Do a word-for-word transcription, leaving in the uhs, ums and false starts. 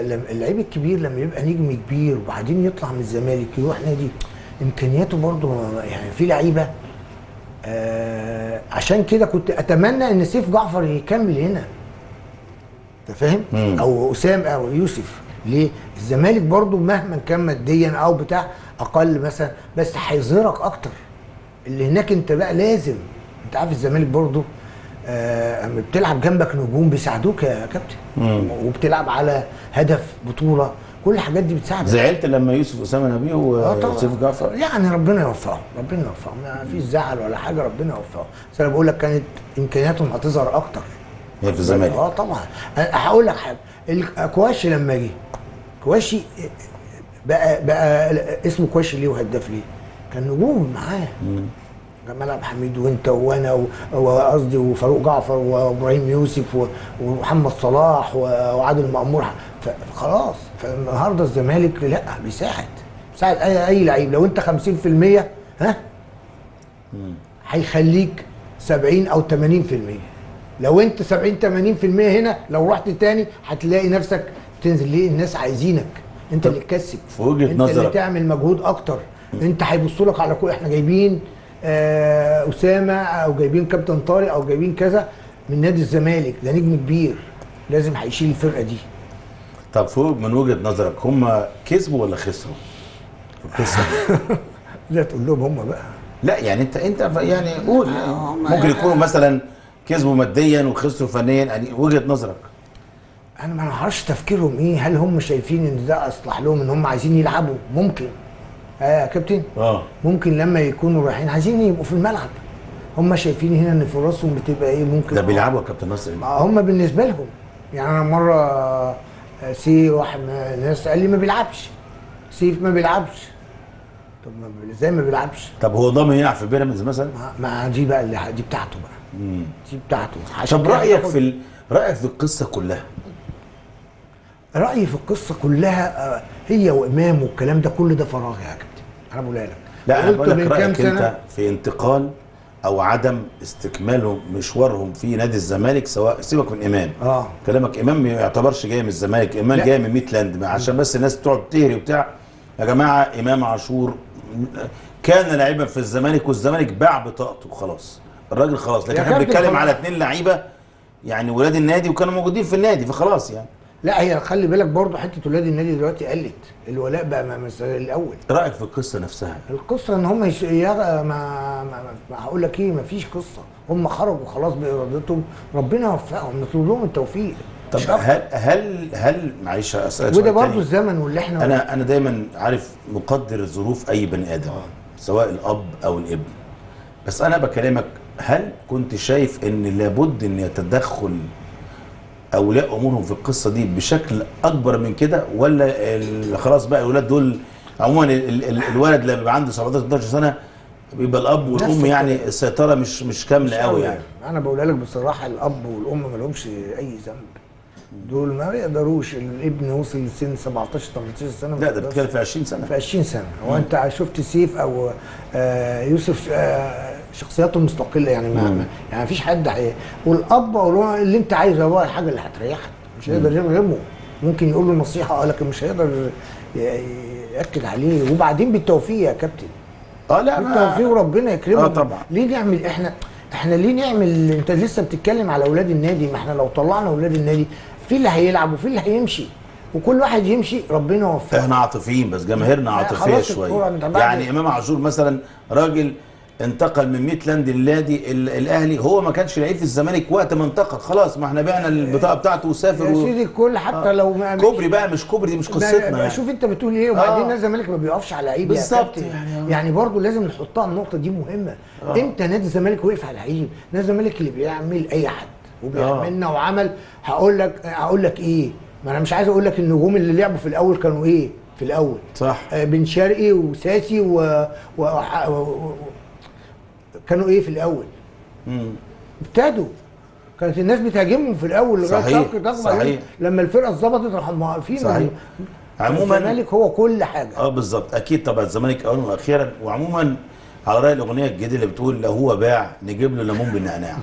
اللعيب الكبير لما يبقى نجم كبير وبعدين يطلع من الزمالك يروح نادي امكانياته برضه، يعني في لعيبه آه. عشان كده كنت اتمنى ان سيف جعفر يكمل هنا، انت فاهم؟ او اسامه او يوسف. ليه؟ الزمالك برضه مهما كان ماديا او بتاع اقل مثلا، بس هيظهرك اكتر. اللي هناك انت بقى لازم، انت عارف الزمالك برضه آه بتلعب جنبك نجوم بيساعدوك يا كابتن، وبتلعب على هدف بطوله، كل الحاجات دي بتساعدك. زعلت لما يوسف اسامه نبيه وسيف جعفر؟ يعني ربنا يوفقهم، ربنا يوفقهم، ما فيش زعل ولا حاجه، ربنا يوفقهم. بس انا بقول لك كانت امكانياتهم هتظهر اكتر في الزمالك. اه طبعا. هقول لك حاجه، كواشي لما جه، كواشي بقى بقى اسمه كواشي ليه وهداف ليه؟ كان نجوم معاه جمال عبد الحميد وانت وانا وقصدي وفاروق جعفر وابراهيم يوسف ومحمد صلاح وعادل مأمور، فخلاص. فالنهارده الزمالك لا بيساعد، بيساعد اي اي لعيب. لو انت خمسين في المية ها هيخليك سبعين او ثمانين في المية. لو انت سبعين ثمانين في المية هنا، لو رحت تاني هتلاقي نفسك تنزل. ليه؟ الناس عايزينك انت اللي تكسب، في وجهه نظرك انت اللي تعمل مجهود اكتر، انت هيبصوا لك على كل. احنا جايبين آه اسامه او جايبين كابتن طارق او جايبين كذا من نادي الزمالك، ده نجم كبير لازم هيشيل الفرقه دي. طب فوق من وجهه نظرك هم كسبوا ولا خسروا؟ كسبوا. لا تقول لهم هم بقى، لا يعني انت انت يعني قول ممكن يكونوا مثلا كسبوا ماديا وخسروا فنيا، يعني وجهه نظرك. انا ما اعرفش تفكيرهم ايه، هل هم شايفين ان ده اصلح لهم ان هم عايزين يلعبوا؟ ممكن اه يا كابتن، اه ممكن لما يكونوا رايحين عايزين يبقوا في الملعب، هم شايفين هنا ان فرصهم بتبقى ايه ممكن. ده بيلعبوا يا كابتن ناصر ايه؟ هم بالنسبه لهم يعني. انا مره سي واحد من الناس قال لي ما بيلعبش سيف، ما بيلعبش. طب ازاي ما بيلعبش؟ طب هو ضامن يلعب في بيراميدز مثلا؟ ما دي بقى اللي دي بتاعته بقى، امم دي بتاعته. طب رايك في ال... رايك في القصه كلها؟ رايي في القصه كلها هي وامام والكلام ده، كل ده فراغ يا كابتن، انا بقولها لك. لا انا بقول لك رايك انت في انتقال او عدم استكمالهم مشوارهم في نادي الزمالك، سواء سيبك من امام. اه كلامك امام ما يعتبرش جاي من الزمالك، امام جاي من ميتلاند، عشان بس الناس تقعد تهري وبتاع. يا جماعه امام عاشور كان لعيبا في الزمالك والزمالك باع بطاقته خلاص، الراجل خلاص. لكن احنا بنتكلم على اثنين لعيبه يعني ولاد النادي وكانوا موجودين في النادي، فخلاص يعني. لا هي خلي بالك برضه حته ولاد النادي دلوقتي قلت، الولاء بقى مسألة الاول. رايك في القصه نفسها؟ القصه ان هم يش... ما, ما... ما هقول لك ايه، ما فيش قصه، هم خرجوا خلاص بارادتهم، ربنا يوفقهم، نطلب لهم التوفيق. طب هل هل هل معلش اسالك، وده برضه الزمن واللي احنا انا و... انا دايما عارف مقدر ظروف اي بني ادم آه. سواء الاب او الابن، بس انا بكلمك، هل كنت شايف ان لابد ان يتدخل اولياء امورهم في القصه دي بشكل اكبر من كده، ولا خلاص بقى الاولاد دول عموما ال ال الولد لما بيبقى عنده سبعتاشر ثمنتاشر سنه بيبقى الاب والام يعني السيطره مش مش كامله قوي يعني. انا بقولها لك بصراحه، الاب والام ما لهمش اي ذنب، دول ما يقدروش. الابن وصل لسن سبعتاشر ثمنتاشر سنه، لا ده بتتكلم في عشرين سنه، في عشرين سنه. هو انت شفت سيف او آه يوسف آه شخصياته مستقله يعني، ما يعني مفيش حد هي. والاب او اللي انت عايزه هو الحاجه اللي هتريحك، مش هيقدر يرغمه، ممكن يقول له نصيحه اه لكن مش هيقدر ياكد عليه. وبعدين بالتوفيق يا كابتن، اه لا بالتوفيق وربنا يكرمه. اه طبعا. ليه نعمل احنا احنا ليه نعمل؟ انت لسه بتتكلم على اولاد النادي، ما احنا لو طلعنا اولاد النادي في اللي هيلعب وفي اللي هيمشي، وكل واحد يمشي ربنا يوفقه. احنا عاطفيين بس، جماهيرنا عاطفيه شويه يعني. امام عاشور مثلا راجل انتقل من ميتلاند للنادي الاهلي، هو ما كانش لعيب في الزمالك وقت ما انتقل، خلاص ما احنا بعنا البطاقه بتاعته وسافر يا سيدي الكل. حتى آه. لو ما كوبري بقى مش كوبري، دي مش قصتنا يعني. شوف انت بتقول ايه. وبعدين آه. الزمالك ما بيقفش على لعيب بالظبط يعني. يعني برضه لازم نحطها النقطه دي مهمه. آه. امتى نادي الزمالك وقف على لعيب؟ نادي الزمالك اللي بيعمل اي حد وبيعملنا آه. وعمل. هقول لك هقول لك ايه، ما انا مش عايز اقول لك النجوم اللي لعبوا في الاول كانوا ايه في الاول، صح؟ آه بن شرقي وساسي و, و... و... كانوا ايه في الاول؟ امم ابتدوا كانت الناس بتهاجمهم في الاول لغايه شهر صحيح. لما الفرقه اتظبطت راحوا موقفين. صحيح. عموما الزمالك هو كل حاجه. اه بالظبط، اكيد طبعا الزمالك اولا واخيرا. وعموما على راي الاغنيه الجديده اللي بتقول لا هو باع نجيب له ليمون بالنعناع.